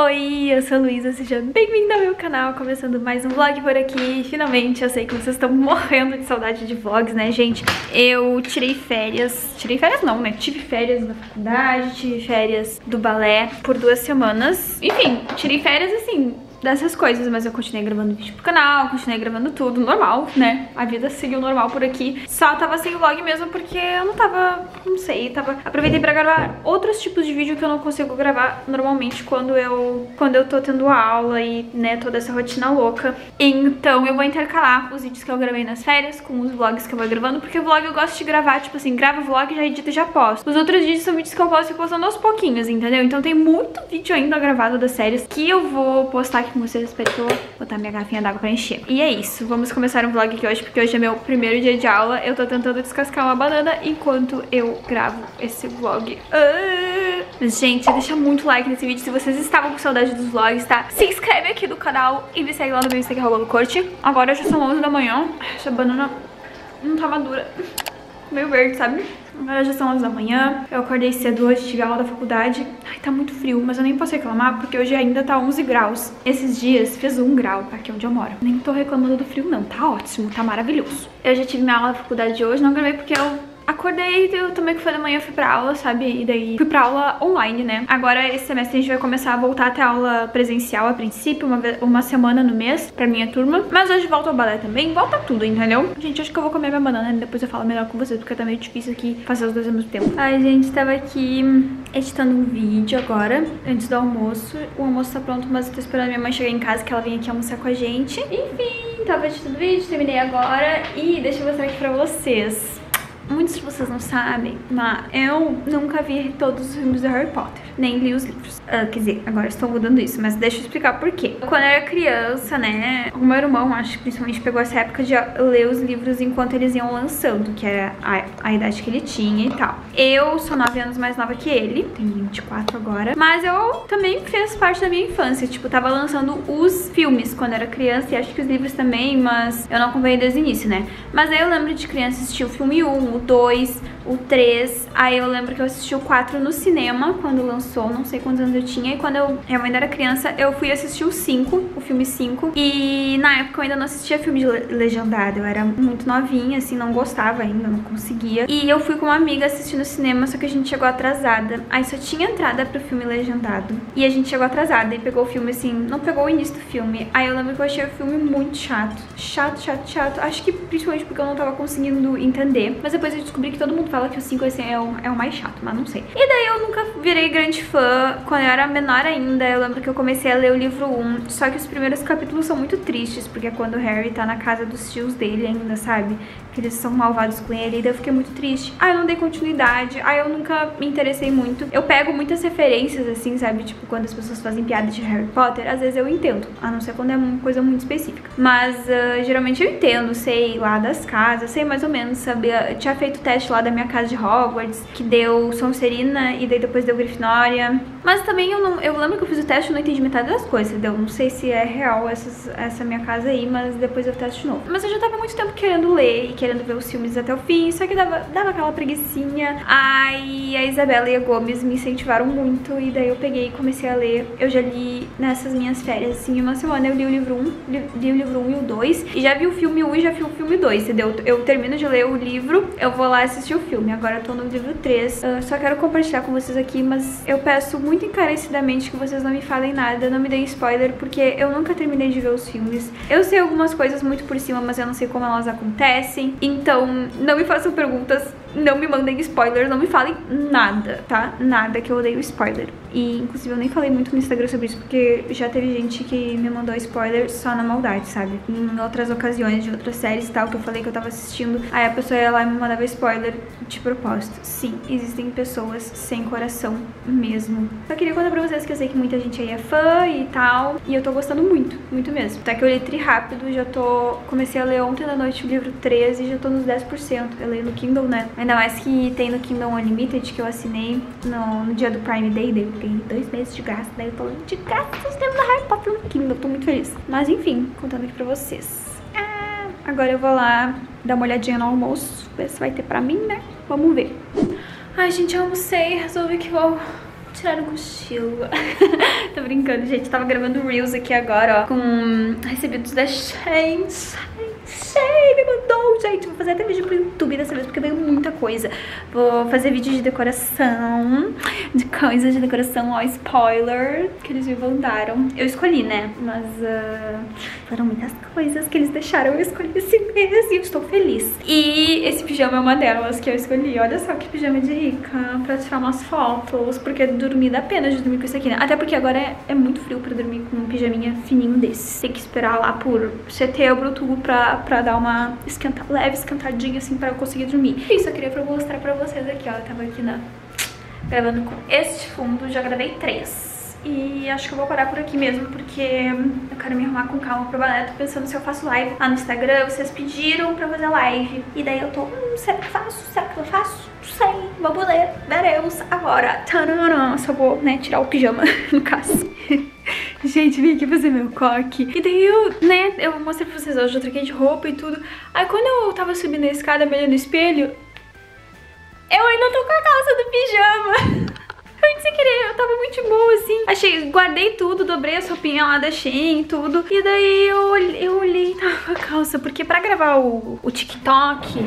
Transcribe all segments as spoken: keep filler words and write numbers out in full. Oi, eu sou a Luísa, seja bem-vinda ao meu canal, começando mais um vlog por aqui. Finalmente, eu sei que vocês estão morrendo de saudade de vlogs, né, gente? Eu tirei férias, tirei férias não, né? Tive férias da faculdade, tive férias do balé por duas semanas. Enfim, tirei férias assim, dessas coisas, mas eu continuei gravando vídeo pro canal, continuei gravando tudo, normal, né? A vida seguiu normal por aqui. Só tava sem vlog mesmo porque eu não tava, não sei, tava... Aproveitei pra gravar outros tipos de vídeo que eu não consigo gravar normalmente quando eu, quando eu tô tendo aula e, né, toda essa rotina louca. Então eu vou intercalar os vídeos que eu gravei nas férias com os vlogs que eu vou gravando, porque o vlog eu gosto de gravar, tipo assim, gravo o vlog, já edito e já posto. Os outros vídeos são vídeos que eu posto e postando aos pouquinhos, entendeu? Então tem muito vídeo ainda gravado das férias que eu vou postar aqui com vocês, espero que eu vou botar minha garrafinha d'água pra encher. E é isso, vamos começar um vlog aqui hoje, porque hoje é meu primeiro dia de aula. Eu tô tentando descascar uma banana enquanto eu gravo esse vlog. Ah! Mas, gente, deixa muito like nesse vídeo se vocês estavam com saudade dos vlogs, tá? Se inscreve aqui no canal e me segue lá no meu Instagram, Luiza Corti. Agora já são onze da manhã, essa banana não tá madura, meio verde, sabe? Agora já são onze da manhã, eu acordei cedo hoje, tive aula da faculdade. Ai, tá muito frio, mas eu nem posso reclamar porque hoje ainda tá onze graus. Esses dias fez um grau aqui onde eu moro. Nem tô reclamando do frio não, tá ótimo, tá maravilhoso. Eu já tive minha aula da faculdade de hoje, não gravei porque eu acordei, eu tomei café da manhã, fui pra aula, sabe? E daí fui pra aula online, né? Agora esse semestre a gente vai começar a voltar até a aula presencial a princípio, uma, vez, uma semana no mês pra minha turma. Mas hoje volta ao balé também, volta tudo, entendeu? Gente, acho que eu vou comer minha banana e depois eu falo melhor com vocês, porque tá meio difícil aqui fazer os dois ao mesmo tempo. Ai, gente, tava aqui editando um vídeo agora, antes do almoço. O almoço tá pronto, mas eu tô esperando minha mãe chegar em casa, que ela vem aqui almoçar com a gente. Enfim, tava editando o vídeo, terminei agora e deixa eu mostrar aqui pra vocês. Muitos de vocês não sabem, mas eu nunca vi todos os filmes de Harry Potter, nem li os livros. Ah, quer dizer, agora estou mudando isso, mas deixa eu explicar por quê. Quando eu era criança, né, o meu irmão, acho que principalmente, pegou essa época de ler os livros enquanto eles iam lançando, que era a, a idade que ele tinha e tal. Eu sou nove anos mais nova que ele, tenho vinte e quatro agora, mas eu também fiz parte da minha infância, tipo, tava lançando os filmes quando eu era criança e acho que os livros também, mas eu não acompanhei desde o início, né. Mas aí eu lembro de criança assistir o filme um, o dois, o três, aí eu lembro que eu assisti o quatro no cinema quando lançou, não sei quantos anos eu tinha, e quando eu, eu ainda era criança, eu fui assistir o cinco, o filme cinco, e na época eu ainda não assistia filme de legendado, eu era muito novinha, assim, não gostava ainda, não conseguia, e eu fui com uma amiga assistir no cinema, só que a gente chegou atrasada, aí só tinha entrada pro filme legendado, e a gente chegou atrasada e pegou o filme, assim, não pegou o início do filme, aí eu lembro que eu achei o filme muito chato, chato, chato, chato, acho que principalmente porque eu não tava conseguindo entender, mas depois eu descobri que todo mundo fala que o cinco assim, é, o, é o mais chato, mas não sei. E daí eu nunca virei grande fã. Quando eu era menor ainda, eu lembro que eu comecei a ler o livro um, só que os primeiros capítulos são muito tristes, porque é quando o Harry tá na casa dos tios dele ainda, sabe? Que eles são malvados com ele, e daí eu fiquei muito triste. Ah, eu não dei continuidade, ah, eu nunca me interessei muito. Eu pego muitas referências, assim, sabe? Tipo, quando as pessoas fazem piadas de Harry Potter, às vezes eu entendo, a não ser quando é uma coisa muito específica. Mas, uh, geralmente eu entendo, sei lá das casas, sei mais ou menos, saber... Tinha feito o teste lá da minha casa de Hogwarts, que deu Sonserina e daí depois deu Grifinória. Mas também eu não, eu lembro que eu fiz o teste e não entendi metade das coisas, deu. Não sei se é real essas, essa minha casa aí, mas depois eu testo de novo. Mas eu já tava há muito tempo querendo ler e querendo ver os filmes até o fim, só que dava, dava aquela preguicinha. Aí a Isabela e a Gomes me incentivaram muito e daí eu peguei e comecei a ler. Eu já li nessas minhas férias, assim, uma semana eu li o livro um, li, li o livro um e o dois, e já vi o filme um e já vi o filme dois, entendeu? Eu termino de ler o livro, eu vou lá assistir o filme. Agora eu tô no livro três. Eu só quero compartilhar com vocês aqui, mas eu peço muito encarecidamente que vocês não me falem nada, não me deem spoiler, porque eu nunca terminei de ver os filmes. Eu sei algumas coisas muito por cima, mas eu não sei como elas acontecem. Então, não me façam perguntas, não me mandem spoilers, não me falem nada, tá? Nada, que eu odeio spoiler. E, inclusive, eu nem falei muito no Instagram sobre isso, porque já teve gente que me mandou spoiler só na maldade, sabe? Em outras ocasiões, de outras séries e tal, que eu falei que eu tava assistindo, aí a pessoa ia lá e me mandava spoiler de propósito. Sim, existem pessoas sem coração mesmo. Só queria contar pra vocês que eu sei que muita gente aí é fã e tal, e eu tô gostando muito, muito mesmo. Até que eu li tri rápido, já tô... Comecei a ler ontem da noite o livro treze e já tô nos dez por cento. Eu leio no Kindle, né? Ainda mais que tem no Kingdom Unlimited, que eu assinei no, no dia do Prime Day, daí eu ganhei dois meses de graça, daí eu tô lendo de graça os tempos da Harry Potter no Kindle, tô muito feliz. Mas enfim, contando aqui pra vocês. Ah, agora eu vou lá dar uma olhadinha no almoço, ver se vai ter pra mim, né? Vamos ver. Ai, gente, eu almocei, resolvi que vou tirar um cochilo. Tô brincando, gente. Tava gravando Reels aqui agora, ó, com recebidos da Shane. Shane me mandou, gente. Vou fazer até vídeo pro YouTube dessa vez, porque veio muita coisa. Vou fazer vídeo de decoração, de coisas de decoração, ó, spoiler, que eles me mandaram. Eu escolhi, né? Mas uh, foram muitas coisas que eles deixaram eu escolher esse mês e eu estou feliz. E esse pijama é uma delas que eu escolhi. Olha só que pijama de rica, pra tirar umas fotos, porque dormir dá pena de dormir com isso aqui, né? Até porque agora é, é muito frio pra dormir com um pijaminha fininho desse. Tem que esperar lá por setembro, outubro, pra, pra dar uma esquenta, leve esquentadinha, assim, pra eu conseguir dormir. Isso, eu queria mostrar pra vocês aqui, ó. Eu tava aqui na... gravando com este fundo, já gravei três. E acho que eu vou parar por aqui mesmo, porque eu quero me arrumar com calma pro balé. Tô pensando se eu faço live lá no Instagram. Vocês pediram pra fazer live. E daí eu tô, hum, será que eu faço? Será que eu faço? Não sei, vamos ver. Veremos agora. Tcharam, só vou, né, tirar o pijama, no caso. Gente, vim aqui fazer meu coque. E daí eu, né, eu mostrei pra vocês hoje. Eu troquei de roupa e tudo. Aí quando eu tava subindo a escada, olhando no espelho, eu ainda tô com a calça do pijama. Foi sem querer, eu tava muito boa, assim. Achei, guardei tudo, dobrei as roupinhas lá da Shein e tudo. E daí eu, eu olhei, tava a calça. Porque pra gravar o, o TikTok,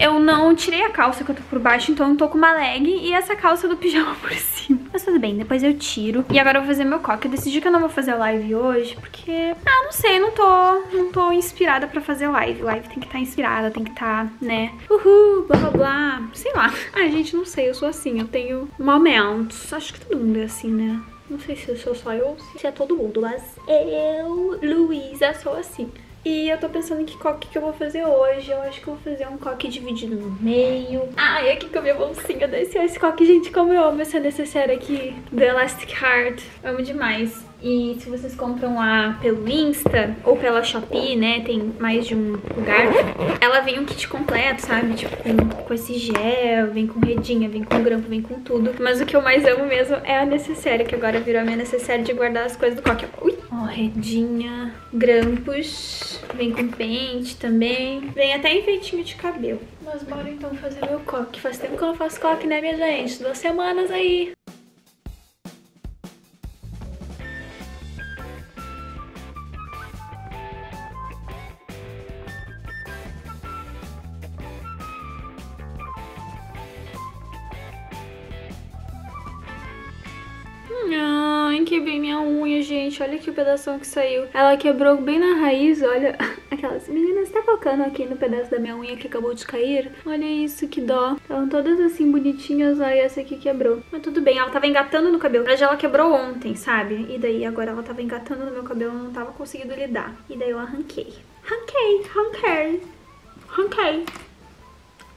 eu não tirei a calça que eu tô por baixo. Então eu tô com uma leg e essa calça do pijama por cima. Mas tudo bem, depois eu tiro. E agora eu vou fazer meu coque. Eu decidi que eu não vou fazer live hoje, porque... ah, não sei, não tô, não tô inspirada pra fazer live. Live tem que estar inspirada, tem que estar, né? Uhul, blá blá blá. Sei lá. Ai, gente, não sei, eu sou assim. Eu tenho momento. Acho que todo mundo é assim, né? Não sei se eu sou só eu ou se é todo mundo, mas eu, Luísa, sou assim. E eu tô pensando em que coque que eu vou fazer hoje. Eu acho que eu vou fazer um coque dividido no meio. Ah, e aqui com a minha bolsinha da esse, esse coque, gente, como eu amo essa necessaire aqui da Elastic Heart. Amo demais. E se vocês compram lá pelo Insta ou pela Shopee, né, tem mais de um lugar, ela vem um kit completo, sabe? Tipo, com, com esse gel, vem com redinha, vem com grampo, vem com tudo. Mas o que eu mais amo mesmo é a necessaire, que agora virou a minha necessaire de guardar as coisas do coque. Ui! Ó, redinha, grampos, vem com pente também, vem até enfeitinho de cabelo. Mas bora então fazer meu coque. Faz tempo que eu não faço coque, né, minha gente? Duas semanas aí! Ai, quebrei minha unha, gente. Olha que pedação que saiu. Ela quebrou bem na raiz, olha. Aquelas meninas, tá focando aqui no pedaço da minha unha que acabou de cair? Olha isso, que dó. Estavam todas assim bonitinhas, aí essa aqui quebrou. Mas tudo bem, ela tava engatando no cabelo. Mas ela quebrou ontem, sabe? E daí agora ela tava engatando no meu cabelo, eu não tava conseguindo lidar. E daí eu arranquei. Arranquei, arranquei, arranquei.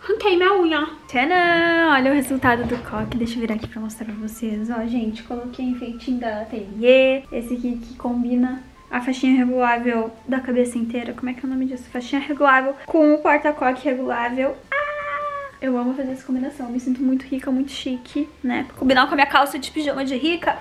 Arranquei minha unha. Tcharam! Olha o resultado do coque. Deixa eu virar aqui pra mostrar pra vocês. Ó, gente, coloquei enfeitinho da Atelier. Esse aqui que combina a faixinha regulável da cabeça inteira. Como é que é o nome disso? Faixinha regulável com o porta-coque regulável. Ah! Eu amo fazer essa combinação. Eu me sinto muito rica, muito chique, né? Combinar com a minha calça de pijama de rica...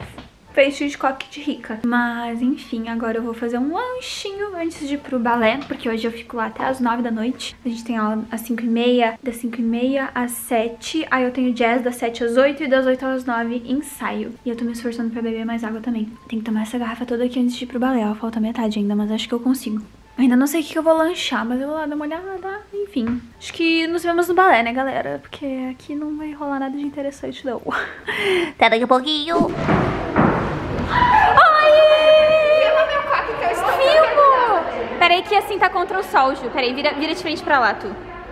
feito de coque de rica. Mas, enfim, agora eu vou fazer um lanchinho antes de ir pro balé, porque hoje eu fico lá até as nove da noite. A gente tem aula às cinco e meia, das cinco e meia às sete. Aí eu tenho jazz das sete às oito e das oito às nove, ensaio. E eu tô me esforçando pra beber mais água também. Tem que tomar essa garrafa toda aqui antes de ir pro balé, ó. Falta metade ainda, mas acho que eu consigo. Ainda não sei o que eu vou lanchar, mas eu vou lá dar uma olhada, enfim. Acho que nos vemos no balé, né, galera? Porque aqui não vai rolar nada de interessante, não. Até daqui a pouquinho! Peraí que assim tá contra o sol, Ju. Peraí, vira, vira de frente pra lá, tu.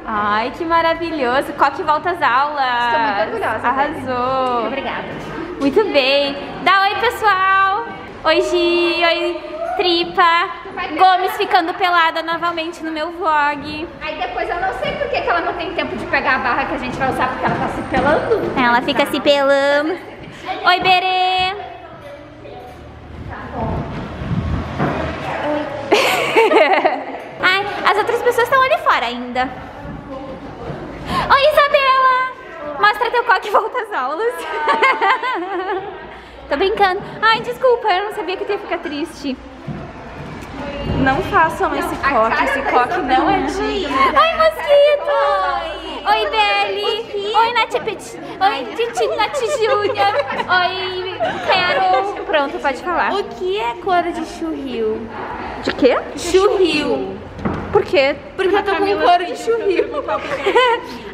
Ai, que maravilhoso. Coque volta às aulas. Estou muito orgulhosa. Arrasou. Muito obrigada. Muito bem. Dá oi, pessoal. Oi, Gi. Oi, Tripa. Gomes ficando pelada novamente no meu vlog. Aí depois eu não sei por que ela não tem tempo de pegar a barra que a gente vai usar, porque ela tá se pelando. Ela fica se pelando. Oi, Berê. Tá bom. Ai, as outras pessoas estão ali fora ainda. Oi, Isabela! Mostra teu coque e volta às aulas. Tô brincando. Ai, desculpa, eu não sabia que tu ia ficar triste. Não façam esse coque, esse coque não é digno. Oi, mosquito! Oi, Beli! Oi, Nath Petit. Oi, Titi, Nath Júlia. Oi, Carol. Pronto, pode falar. O que é cor de churril? De quê? Churril. Por quê? Porque eu tô com cor de churril.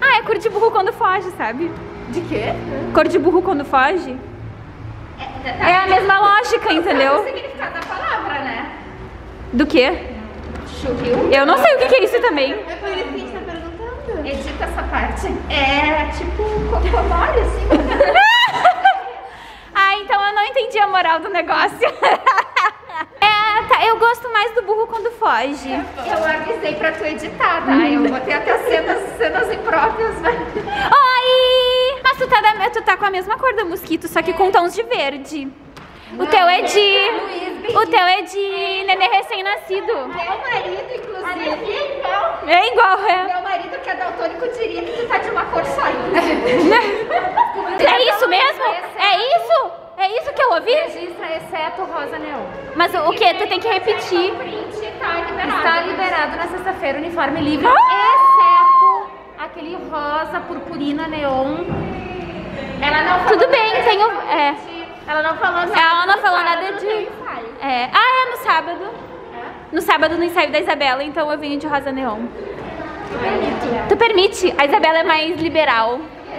Ah, é cor de burro quando foge, sabe? De quê? Cor de burro quando foge. É a mesma lógica, entendeu? O significado da palavra, né? Do quê? Churril? Eu não sei o que é isso também. É por isso que a gente tá perguntando. Edita essa parte. É tipo cocô mole, assim. Ah, então eu não entendi a moral do negócio. É, tá, eu gosto mais do burro quando foge. Eu avisei pra tu editar, tá? Eu botei até cenas, cenas impróprias, mas... Oi! Mas tu tá, da, tu tá com a mesma cor do mosquito, só que é. com tons de verde. Não, o teu é de... É o teu é de nenê recém-nascido. Meu marido, inclusive, é igual. É igual, é. Meu marido, que é daltônico, diria que tu tá de uma cor só. É isso mesmo? É isso? É isso que eu ouvi? Registra, exceto rosa neon. Mas o que? Tu tem que repetir. Está liberado na sexta-feira, uniforme livre, exceto aquele rosa purpurina neon. Ela não falou. Tudo bem, tem o... É. Ela não falou nada. Ela não falou nada de... É. Ah, é no sábado. É? No sábado no ensaio da Isabela, então eu venho de rosa neon. Tu permite? Tu permite? A Isabela é mais liberal. É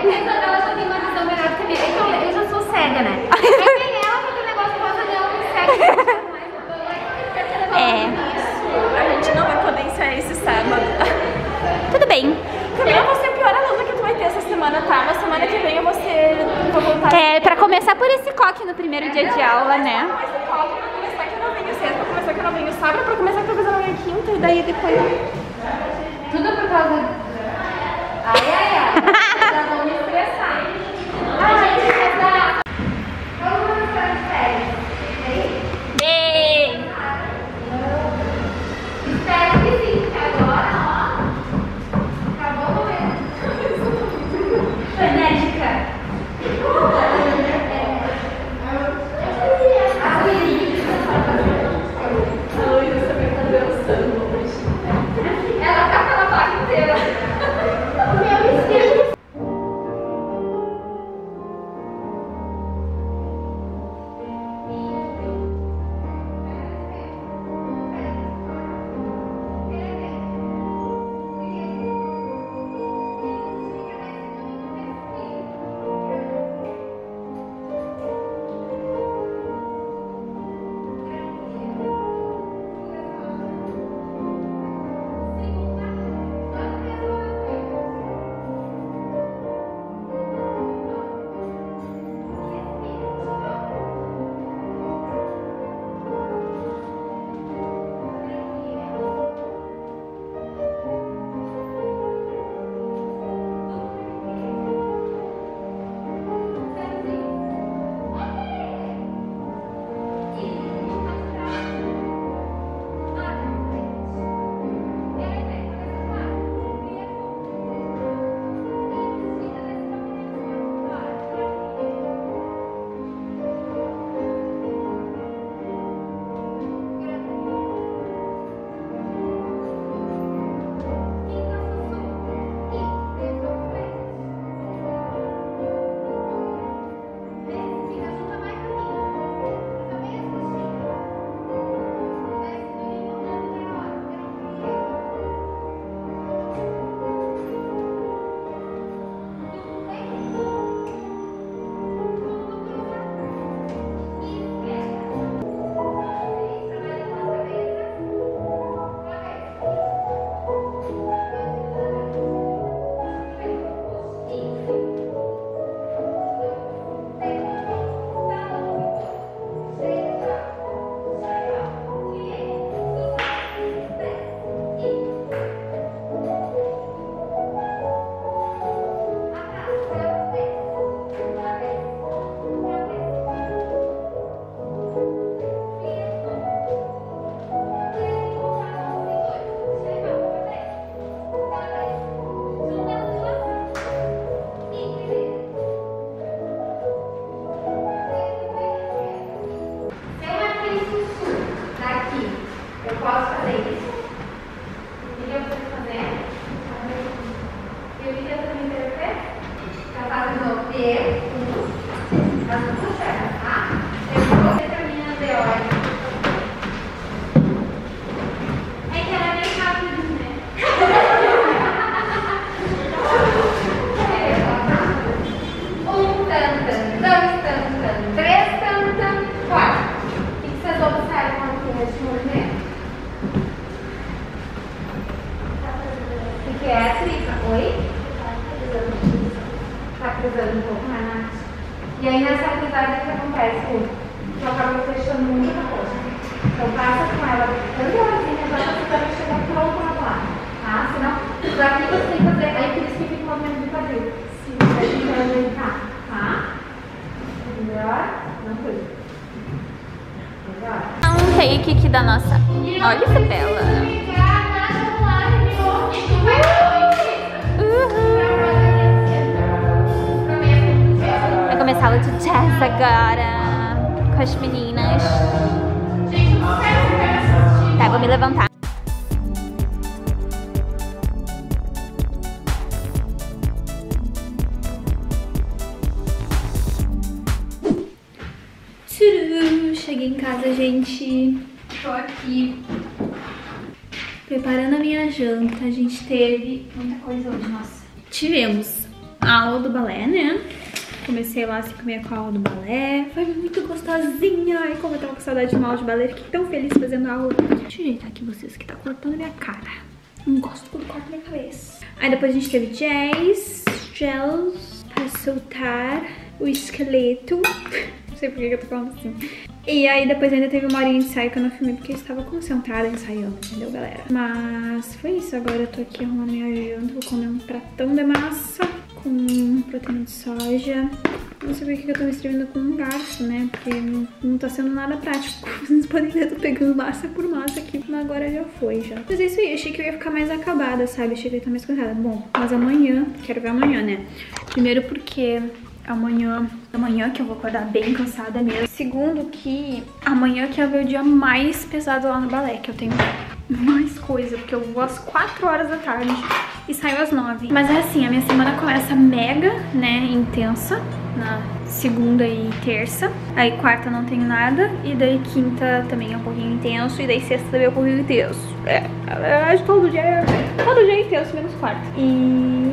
que a Isabela já tem uma visão melhor que a minha. Eu já sou cega, né? É bem ela que tem um negócio de rosa neon cega. É. A gente não vai poder ensaiar esse sábado. Tudo bem. Também eu vou ser a pior aluna que tu vai ter essa semana, tá? Mas semana que vem eu vou ser... Vou voltar é, pra começar por esse coque no primeiro é, dia de aula, né? Pra começar por esse coque, pra começar que eu não venho sexta, pra começar que eu não venho sábado, pra começar que eu não venho quinta, e daí depois... Tudo por causa... Ai, ai, ai, já vão me estressar. A gente vai dar... Vamos começar de férias, bem? Bem! Espero que sim, porque agora... Eu queria fazer. Eu queria também ter o pé. E aí nessa amizade que acontece, tu acaba fechando muita coisa. Então passa com ela, tanto elazinha, já que você também chega pronto na placa. Tá? Senão, daqui você tem que fazer, aí que eles ficam movendo do quadril. Se você tem que ajeitar, tá? Melhor, não foi. Melhor. Um take aqui da nossa. Olha essa tela. Vai começar a aula de jazz agora com as meninas. Tá, vou me levantar. Tchuru! Cheguei em casa, gente. Tô aqui preparando a minha janta. A gente teve muita coisa hoje, nossa. Tivemos a aula do balé, né? Comecei lá às cinco e meia com a aula do balé. Foi muito gostosinha. Ai, como eu tava com saudade de uma aula de balé. Fiquei tão feliz fazendo a aula. Deixa eu ajeitar aqui vocês, que tá cortando minha cara. Não gosto quando corta minha cabeça. Aí depois a gente teve jazz, gels, pra soltar o esqueleto. Não sei por que eu tô falando assim. E aí depois ainda teve uma horinha de ensaio que eu não filmei porque eu estava concentrada ensaiando, entendeu, galera? Mas foi isso, agora eu tô aqui arrumando minha janta, vou comer um pratão de massa com proteína de soja. Não sei por que eu tô me escrevendo com um garfo, né? Porque não, não tá sendo nada prático. Vocês podem ver, eu tô pegando massa por massa aqui, mas agora já foi, já. Mas é isso aí, eu achei que eu ia ficar mais acabada, sabe? Achei que eu ia estar mais cansada. Bom, mas amanhã, quero ver amanhã, né? Primeiro porque... Amanhã, amanhã que eu vou acordar bem cansada mesmo. Segundo que amanhã que é o dia mais pesado lá no balé, que eu tenho mais coisa, porque eu vou às quatro horas da tarde e saio às nove. Mas é assim, a minha semana começa mega, né, intensa, na segunda e terça. Aí quarta não tenho nada, e daí quinta também é um pouquinho intenso, e daí sexta também é um pouquinho intenso. É, é todo dia, todo dia é intenso, menos quarta. E...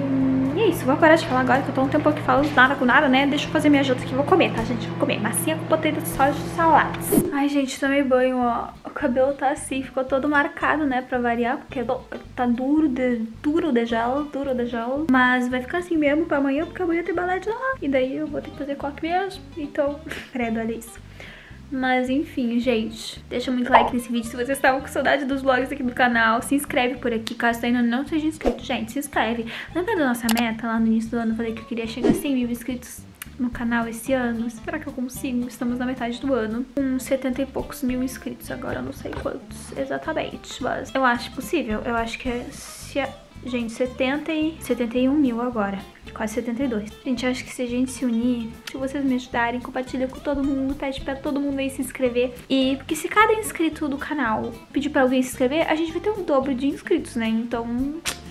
E é isso, vou parar de falar agora, que eu tô um tempo que falo nada com nada, né? Deixa eu fazer minha janta aqui, vou comer, tá, gente? Vou comer massinha com proteína de soja e saladas. Ai, gente, tomei banho, ó. O cabelo tá assim, ficou todo marcado, né? Pra variar, porque tá duro de... Duro de gel, duro de gel. Mas vai ficar assim mesmo pra amanhã, porque amanhã tem balé de lá. E daí eu vou ter que fazer coque mesmo, então... Credo, olha isso. Mas enfim, gente, deixa muito like nesse vídeo se vocês estavam com saudade dos vlogs aqui do canal. Se inscreve por aqui, caso ainda não seja inscrito. Gente, se inscreve. Lembra da nossa meta lá no início do ano? Eu falei que eu queria chegar a cem mil inscritos no canal esse ano. Será que eu consigo? Estamos na metade do ano. Com setenta e poucos mil inscritos agora, eu não sei quantos exatamente, mas eu acho possível. Eu acho que é... Se é... Gente, setenta e setenta e um mil agora, quase setenta e dois. Gente, acho que se a gente se unir, se vocês me ajudarem, compartilha com todo mundo, pede pra todo mundo aí se inscrever. E porque se cada inscrito do canal pedir pra alguém se inscrever, a gente vai ter um dobro de inscritos, né? Então,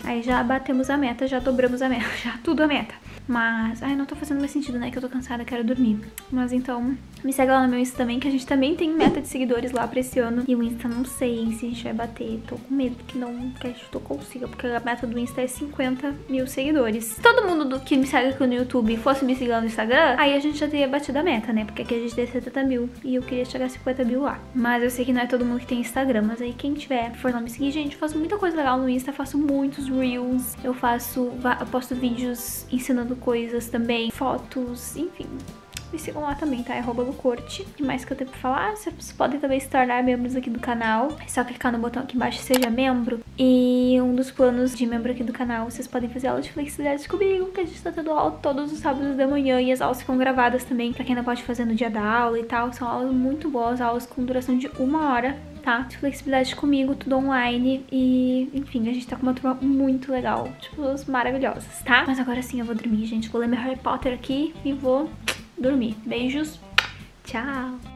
aí já batemos a meta, já dobramos a meta, já tudo a meta. Mas, ai, não tô fazendo mais sentido, né? Que eu tô cansada, quero dormir. Mas então, me segue lá no meu Insta também, que a gente também tem meta de seguidores lá pra esse ano. E o Insta não sei se a gente vai bater. Tô com medo que não, que a gente não consiga, porque a meta do Insta é cinquenta mil seguidores. Se todo mundo do, que me segue aqui no YouTube fosse me seguir lá no Instagram, aí a gente já teria batido a meta, né? Porque aqui a gente tem setenta mil e eu queria chegar a cinquenta mil lá. Mas eu sei que não é todo mundo que tem Instagram, mas aí quem tiver, for lá me seguir, gente, eu faço muita coisa legal no Insta, faço muitos reels, eu faço, eu posto vídeos ensinando coisas também, fotos, enfim. Me sigam lá também, tá? É arroba Lu Corti. O que mais que eu tenho pra falar? Vocês podem também se tornar membros aqui do canal. É só clicar no botão aqui embaixo, seja membro. E um dos planos de membro aqui do canal, vocês podem fazer aula de flexibilidade comigo, que a gente tá tendo aula todos os sábados da manhã. E as aulas ficam gravadas também, pra quem não pode fazer no dia da aula e tal. São aulas muito boas, aulas com duração de uma hora, tá? Flexibilidade comigo, tudo online. E, enfim, a gente tá com uma turma muito legal. Tipo, pessoas maravilhosas, tá? Mas agora sim eu vou dormir, gente. Vou ler meu Harry Potter aqui e vou... dormir. Beijos. Tchau.